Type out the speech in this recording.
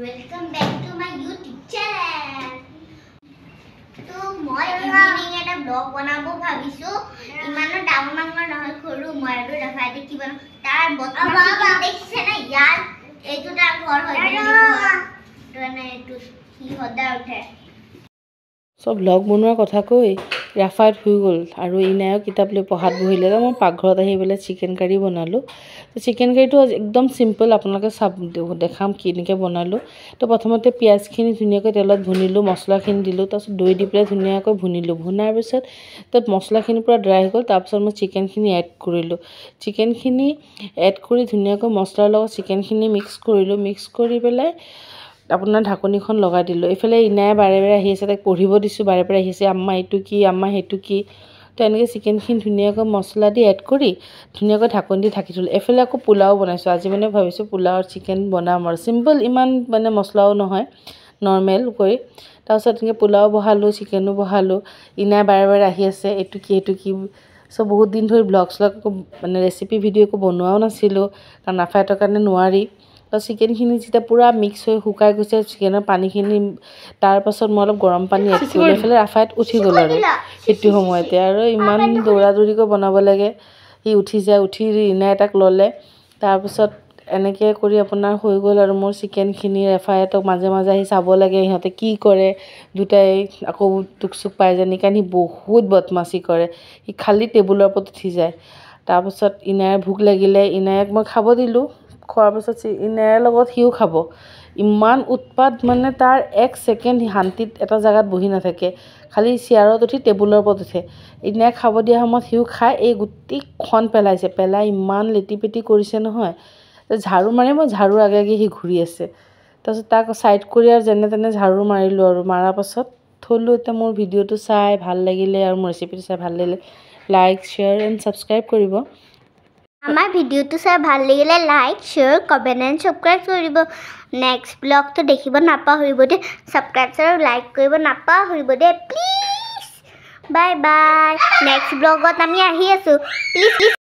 Welcome back to my YouTube channel. So, my evening at a blog one abo bhabisu imano down manga noy kholu moi do rafa de kibano tar botma dekhise na yaar ei to tar ghor hoye done to ki hoda uthe so blog bonuar kotha koi Rafaid hui gol aru inayo kitab le pohat bohile ta mon pakghor ahi bele chicken curry banalo to chicken curry to ekdom simple apnalake sab dekham kinike banalo to prothomete piyaz khini dhuniya ko telot bhunilu mosla khini dilu ta doi di pura dhuniya ko bhunilu bhunar bisot to mosla khini pura dry gol ta apsor mon chicken khini add korilu chicken khini add kori dhuniya ko mosla log chicken khini mix korilu mix kori bele আপোনাৰ ঢাকনিখন লগাই দিলো এফালে ইনায়ে বাৰে বাৰে আহিছে তাক পঢ়িব দিছো বাৰে বাৰে আহিছে আম্মা হেতু কি তেনেকে চিকেনখিনি ধুনিয়াকৈ মছলা দি এড কৰি ধুনিয়াকৈ ঢাকন দি ঢাকি থল এফালে আকো পোলাও বনাইছো আজি মানে ভাবিছো পোলাও আৰু চিকেন বনাম আৰু সিম্পল ইমান মানে মছলাও নহয় নৰমাল কৰি তাৰছত এনেকে পোলাও বহালো চিকেনো বহালো ইনায়ে বাৰে বাৰে আহি আছে এটু কি সো বহুত দিন ধৰি ব্লগছ লগ মানে ৰেচিপি ভিডিঅ' কো বনোৱাও নাছিলো কাৰণ আফাইতৰ কাৰণে নোৱাৰি तो चिकन खिनि जिता पूरा मिक्स होय हुकाय गसे चिकन पानी खिनि तार पछत म অলপ गरम पानी एड करि फेले राफायत उठि गेल आरो एति समयते आरो इमान दौरा दौरी को बनाबो लागे इ उठि जाय उठि इना एटाक लले तार पछत एनेके करि अपना होय गेल आरो मोर चिकन खिनि राफायत माजे माजे हि साबो लागे इहते की करे दुटाय आको टुकसुक पाय जानि कानि बहुत बदमाशी करे इ खाली टेबुलर पर उठि जाय तार पछत इनाय भूख लागिले इनायक म खाबो दिलु খোৱাবছত ইনাৰ লগত হিউ খাব ইমান উৎপাত মানে তাৰ 1 সেকেন্ড শান্তিত এটা জায়গাত বহি না থাকে খালি চেয়াৰত উঠি টেবুলৰ ওপৰত উঠে ইনা খাব দিয়া সময়ত হিউ খায় এই গুটি খন পেলাইছে পেলাই ইমান লেটিপেটি কৰিছে নহয় ঝাড়ু মানে মই ঝাড়ু আগে আগে হি ঘুৰি আছে তাৰছত তাক সাইড কৰি আৰু যেনে তেনে ঝাড়ু মাৰিলো আৰু মাৰা পাছত থলো এটা মোৰ ভিডিঅটো চাই ভাল লাগিলে আৰু মোৰ ৰেচিপিটো চাই ভাল লাগিলে লাইক শেয়াৰ এণ্ড সাবস্ক্ৰাইব কৰিব আমাৰ ভিডিওটো চাই ভাল লাগিলে like share comment and subscribe কৰিব নেক্সট ব্লগ তো দেখিব নাপাহৰিব দে সাবস্ক্ৰাইব আৰু লাইক কৰিব নাপাহৰিব দে প্লিজ বাই বাই নেক্সট ব্লগত আমি আহি আছো প্লিজ